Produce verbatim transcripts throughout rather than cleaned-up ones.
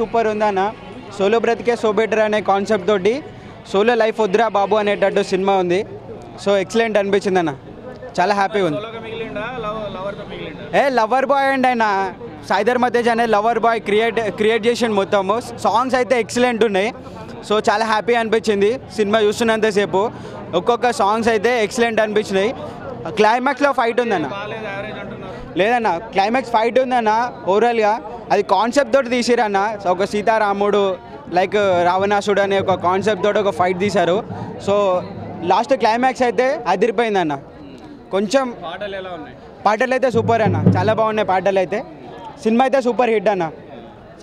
Super ఉందన్న solo బ్రతికే so better అనే కాన్సెప్ట్ తోటి సోలో లైఫ్ వద్దురా బాబు అనేటట్టు సినిమా ఉంది. సో ఎక్సలెంట్ అనిపించింది అన్న, చాలా హ్యాపీగా ఉంది. ఏ లవర్ బాయ్ అండ్ ఆయన సాయి ధరమ్ తేజ్ అనే లవర్ బాయ్ క్రియేట్ క్రియేట్ చేసిండు మొత్తము. సాంగ్స్ అయితే ఎక్సలెంట్ ఉన్నాయి. సో చాలా హ్యాపీ అనిపించింది సినిమా చూస్తున్నంతసేపు. ఒక్కొక్క సాంగ్స్ అయితే ఎక్సలెంట్ అనిపించినాయి. క్లైమాక్స్లో ఫైట్ ఉందన్న, లేదన్న క్లైమాక్స్ ఫైట్ ఉందన్న. ఓవరాల్గా అది కాన్సెప్ట్ తోటి తీసిరన్న. ఒక సీతారాముడు లైక్ రావణాసుడు అనే ఒక కాన్సెప్ట్ తోటి ఒక ఫైట్ తీశారు. సో లాస్ట్ క్లైమాక్స్ అయితే అదిరిపోయిందన్న. కొంచెం పాటలు అయితే సూపర్ అన్న, చాలా బాగున్నాయి పాటలు అయితే. సినిమా అయితే సూపర్ హిట్ అన్న.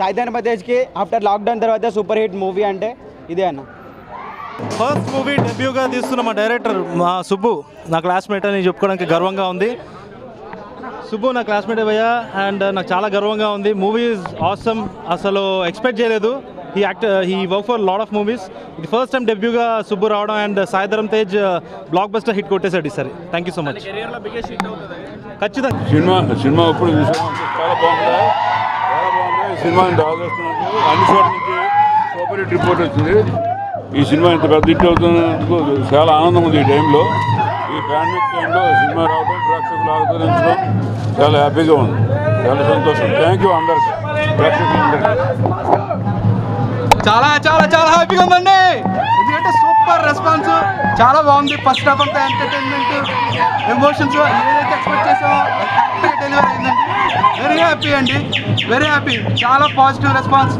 సాయి ధరమ్ తేజ్కి ఆఫ్టర్ లాక్డౌన్ తర్వాత సూపర్ హిట్ మూవీ అంటే ఇదే అన్న. ఫస్ట్ మూవీ డెబ్యూగా తీస్తున్న మా డైరెక్టర్ మా సుబ్బు, నా క్లాస్మేట్ అని చెప్పుకోవడానికి గర్వంగా ఉంది. సుబ్బు నా క్లాస్మేట్ అయ్యా అండ్ నాకు చాలా గర్వంగా ఉంది. మూవీ ఈజ్ ఆసమ్, అసలు ఎక్స్పెక్ట్ చేయలేదు. He act he work for lot of movies. ఇది ఫస్ట్ టైం డెబ్యూగా సుబ్బు రావడం and Sai Dharam Tej blockbuster hit కొట్టేశాడు ఈసారి. Thank you so much. ఖచ్చితంగా సినిమా సినిమా ఇప్పుడు సినిమా రిపోర్ట్ వచ్చింది. ఈ సినిమా ఇంత పెద్ద హిట్ అవుతున్నందుకు చాలా ఆనందం ఉంది. ఈ టైంలో ఈ పాండమిక్ టైంలో సినిమా రావడం, ప్రేక్షకులు ఆదరించడం చాలా హ్యాపీగా ఉంది, చాలా సంతోషం. థ్యాంక్ యూ అందరికీ, ప్రేక్షకులు అందరికీ చాలా చాలా చాలా హ్యాపీగా ఉందండి. ఎందుకంటే సూపర్ రెస్పాన్స్, చాలా బాగుంది. ఫస్ట్ హాఫ్ అంతా ఎంటర్టైన్మెంట్, ఎమోషన్స్ ఏదైతే ఎక్స్పెక్ట్ చేసామో డెలివరీ అయిందండి. వెరీ హ్యాపీ అండి, వెరీ హ్యాపీ. చాలా పాజిటివ్ రెస్పాన్స్.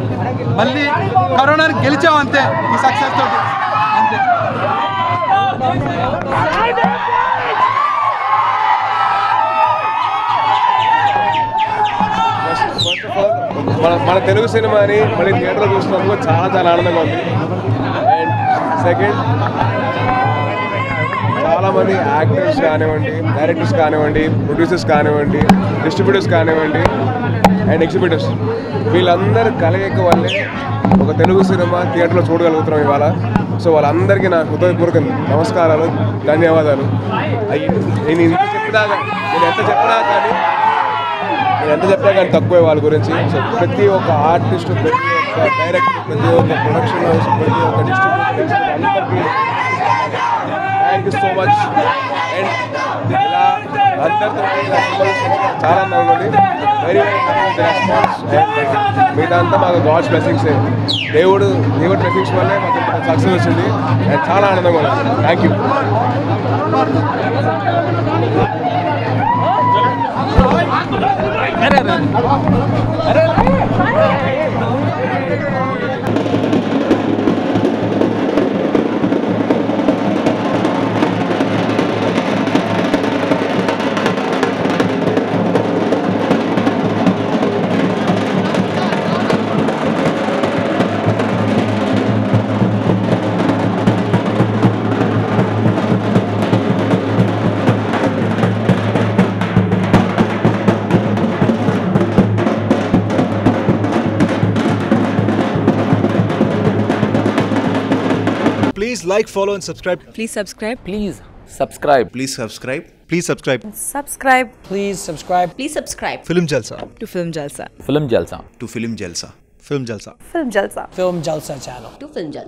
మళ్ళీ కరోనాని గెలిచాం అంతే ఈ సక్సెస్ తోటి, అంతే. మన మన తెలుగు సినిమాని మళ్ళీ థియేటర్లో చూసినందుకు చాలా చాలా ఆనందంగా ఉంది. అండ్ సెకండ్, చాలామంది యాక్టర్స్ కానివ్వండి, డైరెక్టర్స్ కానివ్వండి, ప్రొడ్యూసర్స్ కానివ్వండి, డిస్ట్రిబ్యూటర్స్ కానివ్వండి అండ్ ఎగ్జిబ్యూటర్స్, వీళ్ళందరూ కలయిక వల్లే ఒక తెలుగు సినిమా థియేటర్లో చూడగలుగుతున్నాం ఇవాళ. సో వాళ్ళందరికీ నా హృదయపూర్వక నమస్కారాలు, ధన్యవాదాలు. నేను ఇంత చెప్పినా నేను ఎంత చెప్పినా కానీ నేను ఎంత చెప్పినా కానీ తక్కువే వాళ్ళ గురించి. సో ప్రతి ఒక్క ఆర్టిస్టు, ప్రతి ఒక్క డైరెక్టర్, ప్రతి ఒక్క ప్రొడక్షన్ హౌస్, ప్రతి ఒక్క distributor, thank you so much. And ఇలా అందరితో చాలా బాగుంది. Very very happy response. And మిగతా అంతా మాకు గాడ్స్ బ్లెస్సింగ్స్, దేవుడు దేవుడి బ్లెస్సింగ్స్ వల్లే మాకు సక్సెస్ వచ్చింది. అండ్ చాలా ఆనందంగా ఉంది. Thank you. Please like, follow and subscribe. Please subscribe. Please subscribe. Please subscribe. Please subscribe. Subscribe. Please subscribe. Please subscribe. Film Jalsa. To Film Jalsa. Film Jalsa. To Film Jalsa. Film Jalsa. Film Jalsa. Film Jalsa channel. To Film Jalsa.